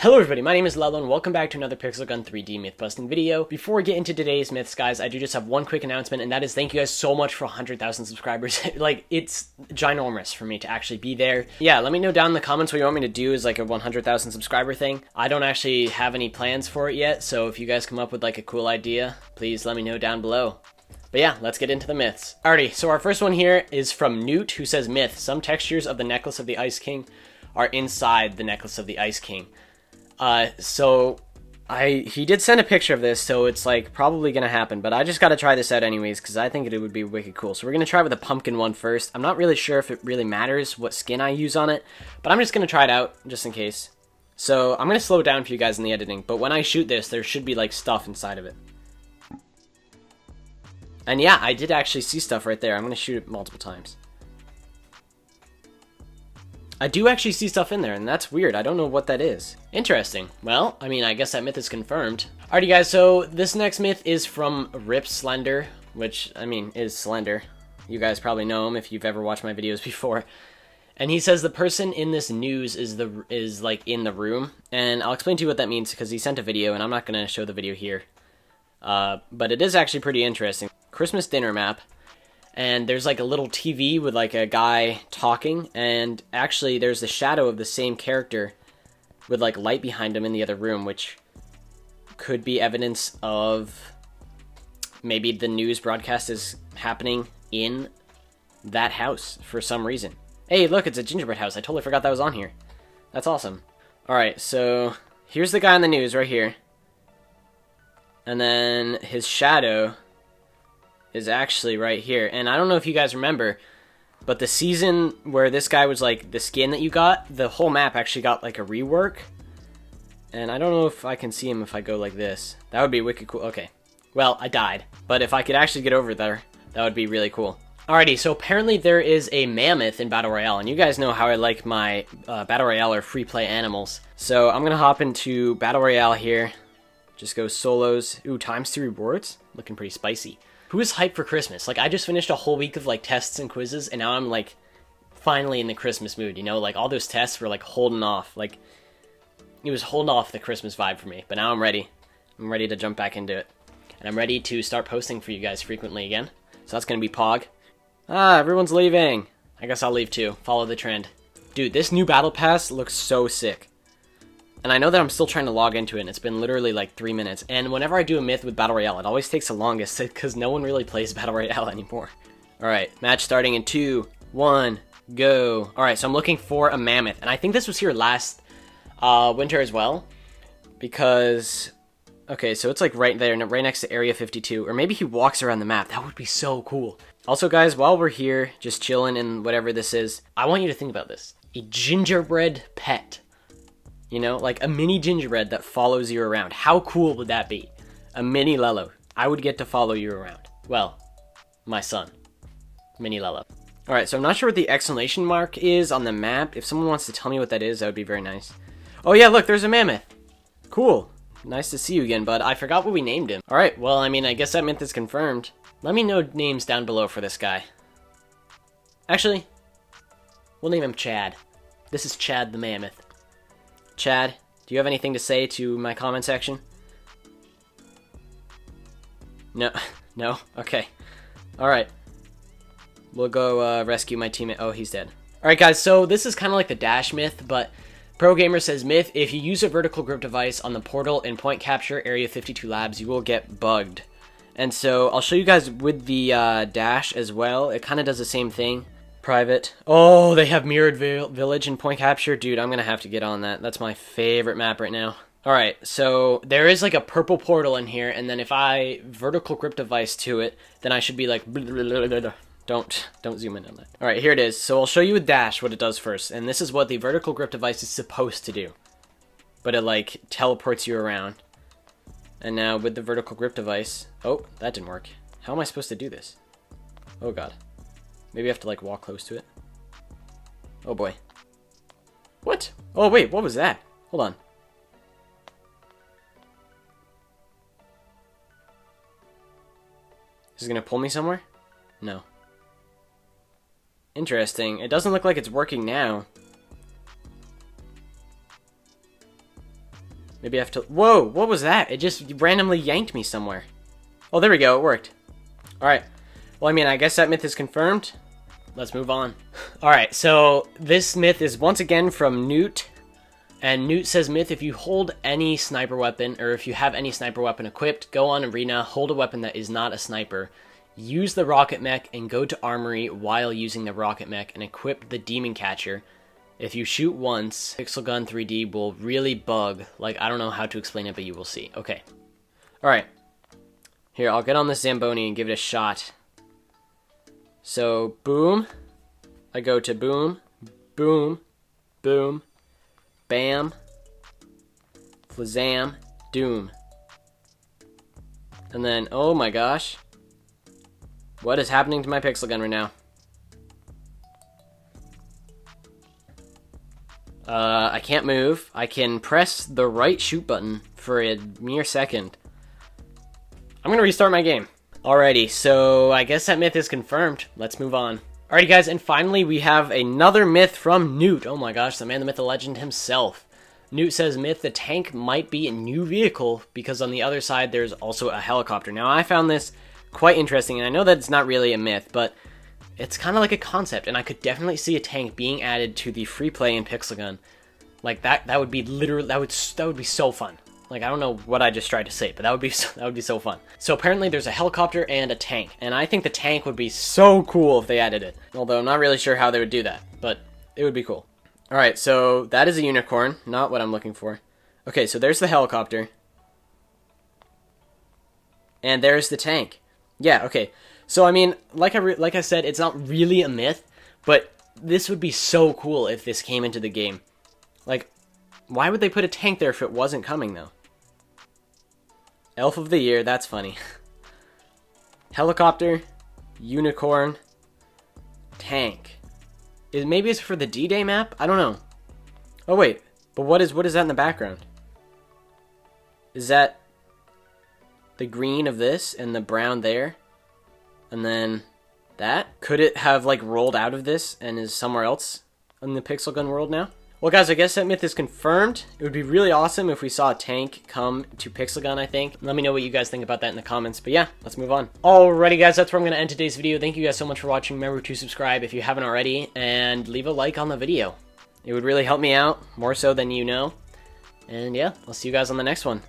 Hello everybody, my name is Lalo and welcome back to another Pixel Gun 3D myth busting video. Before we get into today's myths, guys, I do just have one quick announcement, and that is thank you guys so much for 100,000 subscribers. Like, it's ginormous for me to actually be there. Yeah, let me know down in the comments what you want me to do is like a 100,000 subscriber thing. I don't actually have any plans for it yet, so if you guys come up with like a cool idea, please let me know down below. But yeah, let's get into the myths. Alrighty, so our first one here is from Newt, who says, myth, some textures of the necklace of the Ice King are inside the necklace of the Ice King. So he did send a picture of this, so it's like probably gonna happen, but I just gotta try this out anyways because I think it would be wicked cool. So we're gonna try with a pumpkin one first. I'm not really sure if it really matters what skin I use on it, but I'm just gonna try it out just in case. So I'm gonna slow it down for you guys in the editing, but when I shoot this, there should be like stuff inside of it. And yeah, I did actually see stuff right there. I'm gonna shoot it multiple times. I do actually see stuff in there, and that's weird. I don't know what that is. Interesting. Well, I mean, I guess that myth is confirmed. Alrighty, guys, so this next myth is from Rip Slender, which, I mean, is Slender. You guys probably know him if you've ever watched my videos before. And he says the person in this news is in the room, and I'll explain to you what that means because he sent a video, and I'm not going to show the video here. But it is actually pretty interesting. Christmas dinner map. And there's like a little TV with like a guy talking, and actually there's the shadow of the same character with like light behind him in the other room, which could be evidence of maybe the news broadcast is happening in that house for some reason. Hey, look, it's a gingerbread house. I totally forgot that was on here. That's awesome. All right, so here's the guy on the news right here. And then his shadow is actually right here, and I don't know if you guys remember, but the season where this guy was like the skin that you got, the whole map actually got like a rework, and I don't know if I can see him if I go like this. That would be wicked cool. Okay, well, I died, but if I could actually get over there, that would be really cool. Alrighty, so apparently there is a mammoth in Battle Royale, and you guys know how I like my Battle Royale or free play animals, so I'm gonna hop into Battle Royale here, just go solos. Ooh, ×3 rewards, looking pretty spicy. Who is hyped for Christmas? Like, I just finished a whole week of, like, tests and quizzes, and now I'm, like, finally in the Christmas mood, you know? Like, all those tests were, like, holding off. Like, it was holding off the Christmas vibe for me, but now I'm ready. I'm ready to jump back into it. And I'm ready to start posting for you guys frequently again. So that's gonna be Pog. Ah, everyone's leaving. I guess I'll leave, too. Follow the trend. Dude, this new Battle Pass looks so sick. And I know that I'm still trying to log into it, and it's been literally like 3 minutes. And whenever I do a myth with Battle Royale, it always takes the longest because no one really plays Battle Royale anymore. Alright, match starting in 2, 1, go. Alright, so I'm looking for a mammoth. And I think this was here last winter as well. Because, okay, so it's like right there, right next to Area 52. Or maybe he walks around the map. That would be so cool. Also, guys, while we're here, just chilling and whatever this is, I want you to think about this. A gingerbread pet. You know, like a mini gingerbread that follows you around. How cool would that be? A mini Lelo. I would get to follow you around. Well, my son. Mini Lelo. Alright, so I'm not sure what the exclamation mark is on the map. If someone wants to tell me what that is, that would be very nice. Oh yeah, look, there's a mammoth. Cool. Nice to see you again, bud. I forgot what we named him. Alright, well, I mean, I guess that myth is confirmed. Let me know names down below for this guy. Actually, we'll name him Chad. This is Chad the Mammoth. Chad, do you have anything to say to my comment section? No? No? Okay. Alright. We'll go rescue my teammate. Oh, he's dead. Alright, guys, so this is kind of like the dash myth, but Pro Gamer says, myth, if you use a vertical grip device on the portal in point capture Area 52 Labs, you will get bugged. And so I'll show you guys with the dash as well. It kind of does the same thing. Private. Oh, they have Mirrored Village and point capture. Dude, I'm gonna have to get on that. That's my favorite map right now. Alright, so there is like a purple portal in here, and then if I vertical grip device to it, then I should be like blah, blah, blah, blah, blah. Don't zoom in on that. Alright, here it is. So I'll show you with dash what it does first, and this is what the vertical grip device is supposed to do. But it like teleports you around. And now with the vertical grip device, oh, that didn't work. How am I supposed to do this? Oh god. Maybe I have to, like, walk close to it. Oh, boy. What? Oh, wait, what was that? Hold on. Is it gonna pull me somewhere? No. Interesting. It doesn't look like it's working now. Maybe I have to... Whoa! What was that? It just randomly yanked me somewhere. Oh, there we go. It worked. Alright. Well, I mean, I guess that myth is confirmed. Let's move on. Alright, so this myth is once again from Newt. And Newt says, myth, if you hold any sniper weapon, or if you have any sniper weapon equipped, go on arena, hold a weapon that is not a sniper, use the rocket mech, and go to armory while using the rocket mech, and equip the demon catcher. If you shoot once, Pixel Gun 3D will really bug. Like, I don't know how to explain it, but you will see. Okay. Alright. Here, I'll get on this Zamboni and give it a shot. So, boom. I go to boom, boom, boom, bam, flazam, doom. And then, oh my gosh. What is happening to my Pixel Gun right now? I can't move. I can press the right shoot button for a mere second. I'm gonna restart my game. Alrighty, so I guess that myth is confirmed. Let's move on. Alrighty guys, and finally we have another myth from Newt. Oh my gosh, the man, the myth, the legend himself. Newt says, myth, the tank might be a new vehicle because on the other side there's also a helicopter. Now I found this quite interesting, and I know that it's not really a myth, but it's kind of like a concept, and I could definitely see a tank being added to the free play in Pixel Gun. Like that would be literally, that would be so fun. Like, I don't know what I just tried to say, but that would be so fun. So apparently there's a helicopter and a tank, and I think the tank would be so cool if they added it. Although I'm not really sure how they would do that, but it would be cool. All right, so that is a unicorn, not what I'm looking for. Okay, so there's the helicopter. And there's the tank. Yeah, okay. So, I mean, like I said, it's not really a myth, but this would be so cool if this came into the game. Like, why would they put a tank there if it wasn't coming, though? Elf of the Year, that's funny. Helicopter, unicorn, tank. Maybe it's for the D-Day map? I don't know. Oh, wait. But what is that in the background? Is that the green of this and the brown there? And then that? Could it have, like, rolled out of this and is somewhere else in the Pixel Gun world now? Well, guys, I guess that myth is confirmed. It would be really awesome if we saw a tank come to Pixel Gun, I think. Let me know what you guys think about that in the comments. But yeah, let's move on. Alrighty, guys, that's where I'm going to end today's video. Thank you guys so much for watching. Remember to subscribe if you haven't already, and leave a like on the video. It would really help me out, more so than you know. And yeah, I'll see you guys on the next one.